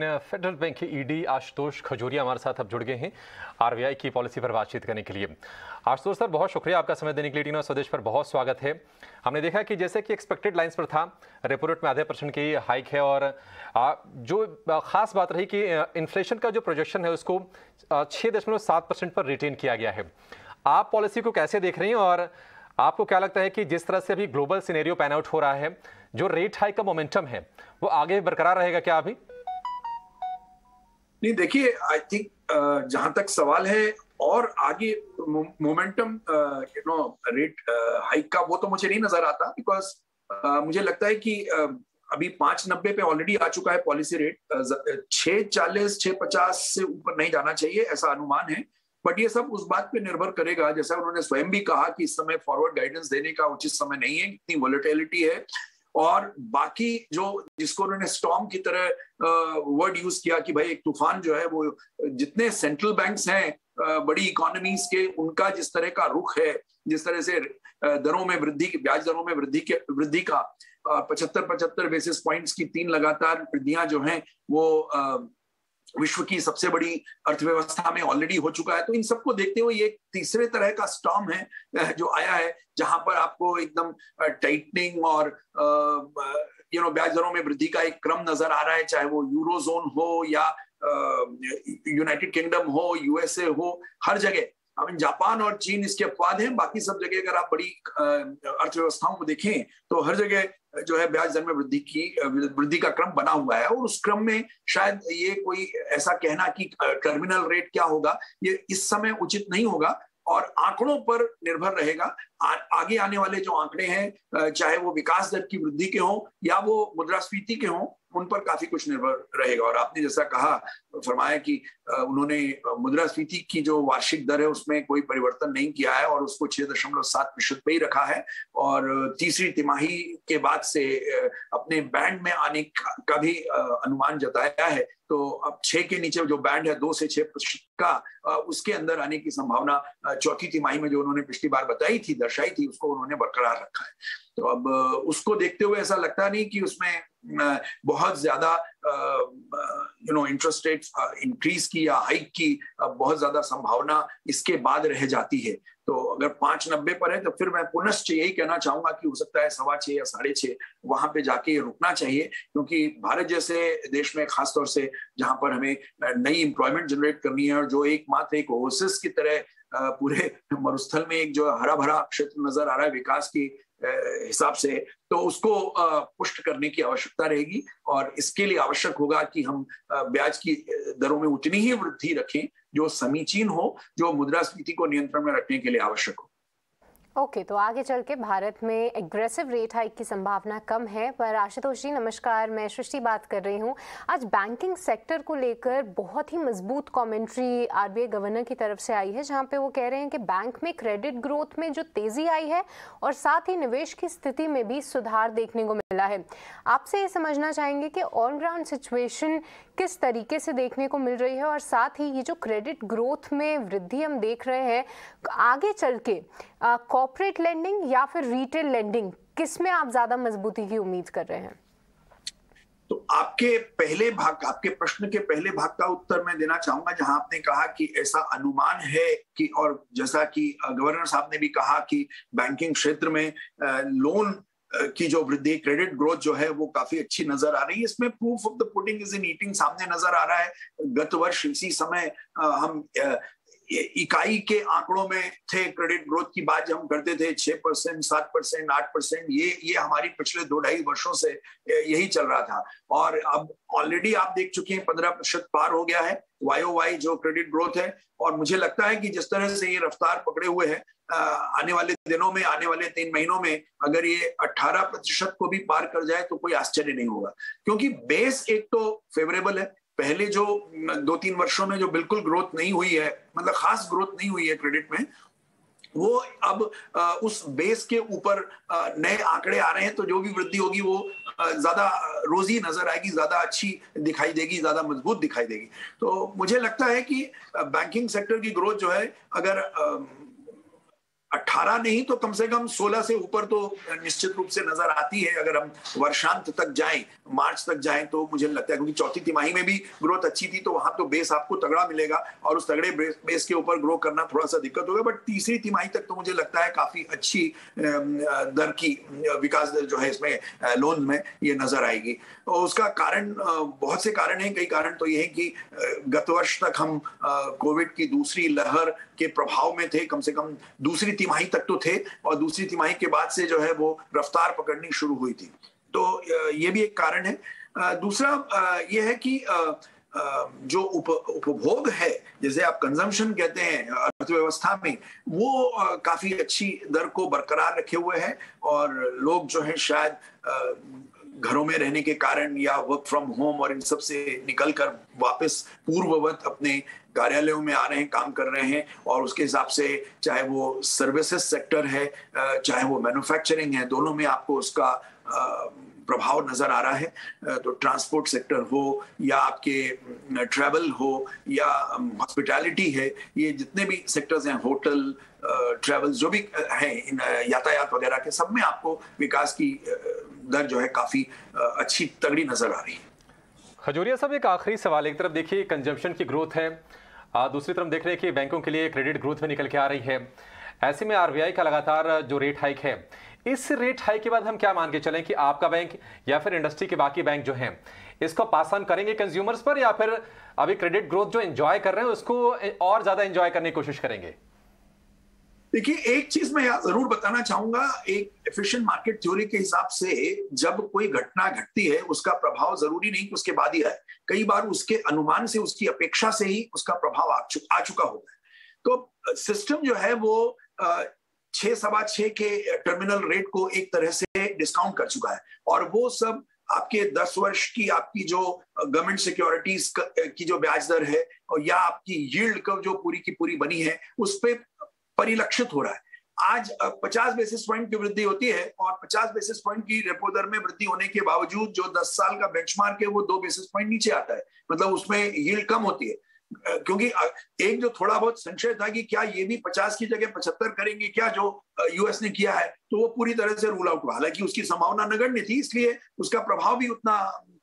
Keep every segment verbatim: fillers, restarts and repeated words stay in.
Federal Bank के ED Ashutosh Khajuria हमारे साथ अब जुड़ गए हैं आरबीआई की पॉलिसी पर बातचीत करने के लिए। आशुतोष सर, बहुत शुक्रिया आपका समय देने के लिए। टी नाउ स्वदेश पर बहुत स्वागत है। हमने देखा कि जैसे कि एक्सपेक्टेड लाइंस पर था, रेपो रेट में आधे परसेंट की हाइक है और जो खास बात रही कि इन्फ्लेशन का जो प्रोजेक्शन है उसको छः दशमलव सात परसेंट पर रिटेन किया गया है। आप पॉलिसी को कैसे देख रही हैं और आपको क्या लगता है कि जिस तरह से अभी ग्लोबल सिनेरियो पैन आउट हो रहा है, जो रेट हाइक का मोमेंटम है वो आगे बरकरार रहेगा क्या अभी? नहीं, देखिए, आई थिंक जहां तक सवाल है और आगे momentum you know rate hike का, वो तो मुझे नहीं नजर आता। बिकॉज uh, मुझे लगता है कि uh, अभी पांच नब्बे पे ऑलरेडी आ चुका है पॉलिसी रेट। छः चालीस छः पचास से ऊपर नहीं जाना चाहिए, ऐसा अनुमान है। बट ये सब उस बात पे निर्भर करेगा, जैसा उन्होंने स्वयं भी कहा कि इस समय फॉरवर्ड गाइडेंस देने का उचित समय नहीं है, इतनी वॉलेटिलिटी है। और बाकी जो जिसको उन्होंने स्टॉर्म की तरह वर्ड यूज किया कि भाई एक तूफान जो है, वो जितने सेंट्रल बैंक्स हैं बड़ी इकोनॉमीज के, उनका जिस तरह का रुख है, जिस तरह से दरों में वृद्धि, ब्याज दरों में वृद्धि के वृद्धि का पचहत्तर पचहत्तर बेसिस पॉइंट्स की तीन लगातार वृद्धियां जो हैं वो विश्व की सबसे बड़ी अर्थव्यवस्था में ऑलरेडी हो चुका है। तो इन सबको देखते हुए ये तीसरे तरह का स्टॉर्म है जो आया है, जहां पर आपको एकदम टाइटनिंग और यू नो ब्याज दरों में वृद्धि का एक क्रम नजर आ रहा है, चाहे वो यूरो जोन हो या यूनाइटेड किंगडम हो, यूएसए हो, हर जगह। आई मीन जापान और चीन इसके अपवाद हैं, बाकी सब जगह अगर आप बड़ी अर्थव्यवस्थाओं को देखें तो हर जगह जो है ब्याज दर में वृद्धि की वृद्धि का क्रम बना हुआ है। और उस क्रम में शायद ये कोई ऐसा कहना कि टर्मिनल रेट क्या होगा, ये इस समय उचित नहीं होगा और आंकड़ों पर निर्भर रहेगा। आ, आगे आने वाले जो आंकड़े हैं, चाहे वो विकास दर की वृद्धि के हों या वो मुद्रास्फीति के हों, उन पर काफी कुछ निर्भर रहेगा। और आपने जैसा कहा, फरमाया कि उन्होंने मुद्रास्फीति की जो वार्षिक दर है उसमें कोई परिवर्तन नहीं किया है और उसको छह दशमलव सात प्रतिशत पे ही रखा है और तीसरी तिमाही के बाद से अपने बैंड में आने का भी अनुमान जताया है। तो अब छह के नीचे जो बैंड है, दो से छह प्रतिशत का, उसके अंदर आने की संभावना चौथी तिमाही में जो उन्होंने पिछली बार बताई थी, दर्शाई थी, उसको उन्होंने बरकरार रखा है। तो अब उसको देखते हुए ऐसा लगता नहीं कि उसमें बहुत ज्यादा you know interest rate increase की या हाइक की बहुत ज्यादा संभावना इसके बाद रह जाती है। तो अगर पांच नब्बे पर है तो फिर मैं पुनश्च यही कहना चाहूंगा कि हो सकता है सवा छः या साढ़े छः वहां पे जाके रुकना चाहिए, क्योंकि भारत जैसे देश में खासतौर से जहां पर हमें नई इंप्लॉयमेंट जनरेट करनी है और जो एक मात्र एक ओएसिस की तरह पूरे मरुस्थल में एक जो हरा भरा क्षेत्र नजर आ रहा है विकास की हिसाब से, तो उसको पुष्ट करने की आवश्यकता रहेगी। और इसके लिए आवश्यक होगा कि हम ब्याज की दरों में उतनी ही वृद्धि रखें जो समीचीन हो, जो मुद्रास्फीति को नियंत्रण में रखने के लिए आवश्यक हो। ओके okay, तो आगे चल के भारत में एग्रेसिव रेट हाइक की संभावना कम है। पर आशुतोष जी नमस्कार, मैं सृष्टि बात कर रही हूँ। आज बैंकिंग सेक्टर को लेकर बहुत ही मजबूत कमेंट्री आरबीआई गवर्नर की तरफ से आई है, जहाँ पे वो कह रहे हैं कि बैंक में क्रेडिट ग्रोथ में जो तेज़ी आई है और साथ ही निवेश की स्थिति में भी सुधार देखने को मिला है। आपसे ये समझना चाहेंगे कि ऑन ग्राउंड सिचुएशन किस तरीके से देखने को मिल रही है और साथ ही ये जो क्रेडिट ग्रोथ में वृद्धि हम देख रहे हैं, आगे चल के कॉर्पोरेट लेंडिंग या फिर रिटेल लेंडिंग किसमें आप ज्यादा मजबूती की उम्मीद कर रहे हैं? तो आपके पहले भाग, आपके प्रश्न के पहले भाग का उत्तर मैं देना चाहूंगा, जहां आपने कहा कि ऐसा अनुमान है कि, और जैसा कि गवर्नर साहब ने भी कहा कि बैंकिंग क्षेत्र में लोन की जो वृद्धि, क्रेडिट ग्रोथ जो है वो काफी अच्छी नजर आ रही है। इसमें proof of the pudding is in eating सामने नजर आ रहा है। गत वर्ष इसी समय हम इकाई के आंकड़ों में थे, क्रेडिट ग्रोथ की बात हम करते थे, छह परसेंट सात परसेंट आठ परसेंट ये ये हमारी पिछले दो ढाई वर्षों से यही चल रहा था। और अब ऑलरेडी आप देख चुके हैं पंद्रह प्रतिशत पार हो गया है वाईओवाई जो क्रेडिट ग्रोथ है। और मुझे लगता है कि जिस तरह से ये रफ्तार पकड़े हुए है, आने वाले दिनों में, आने वाले तीन महीनों में अगर ये अट्ठारह प्रतिशत को भी पार कर जाए तो कोई आश्चर्य नहीं होगा, क्योंकि बेस एक तो फेवरेबल है। पहले जो दो तीन वर्षों में जो बिल्कुल ग्रोथ नहीं हुई है, मतलब खास ग्रोथ नहीं हुई है क्रेडिट में, वो अब उस बेस के ऊपर नए आंकड़े आ रहे हैं, तो जो भी वृद्धि होगी वो ज्यादा रोजी नजर आएगी, ज्यादा अच्छी दिखाई देगी, ज्यादा मजबूत दिखाई देगी। तो मुझे लगता है कि बैंकिंग सेक्टर की ग्रोथ जो है, अगर अठारह नहीं तो कम से कम सोलह से ऊपर तो निश्चित रूप से नजर आती है। अगर हम वर्षांत तक जाएं, मार्च तक जाएं, तो मुझे लगता है क्योंकि चौथी तिमाही में भी ग्रोथ अच्छी थी तो वहां तो बेस आपको तगड़ा मिलेगा और उस तगड़े बेस के ऊपर ग्रो करना थोड़ा सा दिक्कत होगा। बट तीसरी तिमाही तक तो मुझे लगता है काफी अच्छी दर की विकास दर जो है इसमें लोन में ये नजर आएगी। उसका कारण बहुत से कारण है। कई कारण तो ये है कि गत वर्ष तक हम कोविड की दूसरी लहर के प्रभाव में थे, कम से कम दूसरी तिमाही तक तो थे, और दूसरी तिमाही के बाद से जो है वो रफ्तार पकड़नी शुरू हुई थी, तो ये भी एक कारण है। दूसरा ये है कि जो उप, उपभोग है, जैसे आप कंजम्पशन कहते हैं अर्थव्यवस्था में, वो काफी अच्छी दर को बरकरार रखे हुए है और लोग जो है शायद घरों में रहने के कारण या वर्क फ्रॉम होम और इन सब से निकल कर वापस पूर्ववत अपने कार्यालयों में आ रहे हैं, काम कर रहे हैं, और उसके हिसाब से चाहे वो सर्विसेज सेक्टर है चाहे वो मैन्युफैक्चरिंग है, दोनों में आपको उसका प्रभाव नजर आ रहा है। तो ट्रांसपोर्ट सेक्टर हो या आपके ट्रैवल हो या हॉस्पिटैलिटी है, ये जितने भी सेक्टर्स हैं, होटल, ट्रैवल, जो भी हैं, यातायात वगैरह के, सब में आपको विकास की दर जो है काफी अच्छी तगड़ी नजर आ रही है। खजूरिया साहब, एक आखिरी सवाल। एक तरफ देखिए कंजम्पशन की ग्रोथ है, दूसरी तरफ देख रहे हैं कि बैंकों के लिए क्रेडिट ग्रोथ में निकल के आ रही है। ऐसे में आरबीआई का लगातार जो रेट हाइक है, इस रेट हाइक के बाद हम क्या मान के चलें कि आपका बैंक या फिर इंडस्ट्री के बाकी बैंक जो हैं इसको पास ऑन करेंगे कंज्यूमर्स पर, या फिर अभी क्रेडिट ग्रोथ जो एंजॉय कर रहे हैं उसको और ज्यादा एंजॉय करने की कोशिश करेंगे? देखिए, एक चीज मैं जरूर बताना चाहूंगा, एक एफिशिएंट मार्केट थ्योरी के हिसाब से जब कोई घटना घटती है उसका प्रभाव जरूरी नहीं कि उसके बाद ही आए, कई बार उसके अनुमान से, उसकी अपेक्षा से ही उसका प्रभाव आ, चु, आ चुका होता है। तो सिस्टम जो है वो छह सवा छह के टर्मिनल रेट को एक तरह से डिस्काउंट कर चुका है और वो सब आपके दस वर्ष की आपकी जो गवर्नमेंट सिक्योरिटीज की जो ब्याज दर है और या आपकी यील्ड कर्व जो पूरी की पूरी बनी है उस पर परिलक्षित हो रहा है। आज पचास बेसिस पॉइंट की वृद्धि होती है और पचास बेसिस पॉइंट की रेपो दर में वृद्धि होने के बावजूद जो दस साल का बेंचमार्क है वो दो बेसिस पॉइंट नीचे आता है, मतलब उसमें यील्ड कम होती है। क्योंकि एक जो थोड़ा बहुत संशय था कि क्या ये भी पचास की जगह पचहत्तर करेंगे क्या, जो यूएस ने किया है, तो वो पूरी तरह से रूल आउट हुआ। हालांकि उसकी संभावना नगण्य थी, इसलिए उसका प्रभाव भी उतना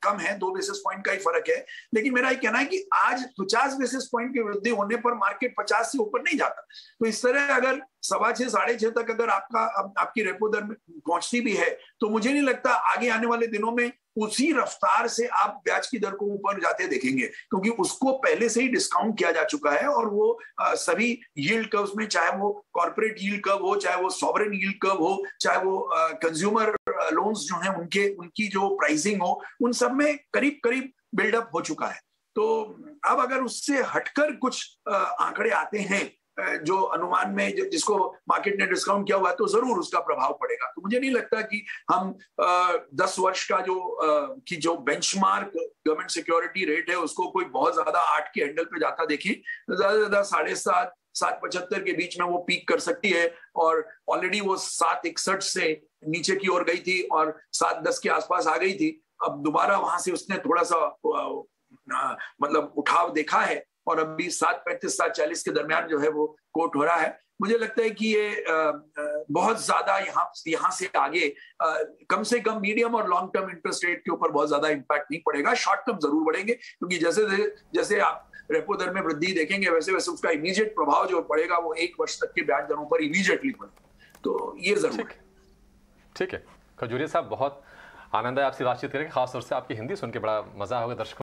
कम है, दो बेसिस पॉइंट का ही फर्क है। लेकिन मेरा ये कहना है कि आज पचास बेसिस पॉइंट की वृद्धि होने पर मार्केट पचास से ऊपर नहीं जाता। तो इस तरह अगर सवा छह साढ़े छह तक अगर आपका आप, आपकी रेपो दर में पहुंचती भी है तो मुझे नहीं लगता आगे आने वाले दिनों में उसी रफ्तार से आप ब्याज की दर को ऊपर जाते देखेंगे, क्योंकि उसको पहले से ही डिस्काउंट किया जा चुका है और वो आ, सभी यील्ड कर्व्स में, चाहे वो कॉर्पोरेट यील्ड कर्व हो, चाहे वो सॉवरेन यील्ड कर्व हो, चाहे वो कंज्यूमर लोन्स जो है उनके उनकी जो प्राइसिंग हो, उन सब में करीब करीब बिल्डअप हो चुका है। तो अब अगर उससे हटकर कुछ आंकड़े आते हैं जो अनुमान में जो जिसको मार्केट ने डिस्काउंट किया हुआ है, तो जरूर उसका प्रभाव पड़ेगा। तो मुझे नहीं लगता कि हम दस वर्ष का जो की जो बेंचमार्क गवर्नमेंट सिक्योरिटी रेट है उसको कोई बहुत ज्यादा आठ के हैंडल पे जाता देखें। ज्यादा से ज्यादा साढ़े सात सात पचहत्तर के बीच में वो पीक कर सकती है और ऑलरेडी वो सात इकसठ से नीचे की ओर गई थी और सात दस के आसपास आ गई थी। अब दोबारा वहां से उसने थोड़ा सा मतलब उठाव देखा है और अभी सात पैंतीस सात चालीस के दरमियान जो है वो कोट हो रहा है। मुझे लगता है कि ये बहुत ज्यादा यहाँ यहाँ से आगे कम से कम मीडियम और लॉन्ग टर्म इंटरेस्ट रेट के ऊपर बहुत ज्यादा इम्पैक्ट नहीं पड़ेगा। शॉर्ट टर्म जरूर बढ़ेंगे क्योंकि जैसे जैसे आप रेपो दर में वृद्धि देखेंगे वैसे वैसे उसका इमीडिएट प्रभाव जो पड़ेगा वो एक वर्ष तक के ब्याज दरों पर इमीडिएटली पड़ेगा। तो ये जरूर ठीक है। खजूरिया साहब, बहुत आनंद है आपसे बातचीत करके, खासतौर से आपकी हिंदी सुन के बड़ा मजा होगा दर्शकों।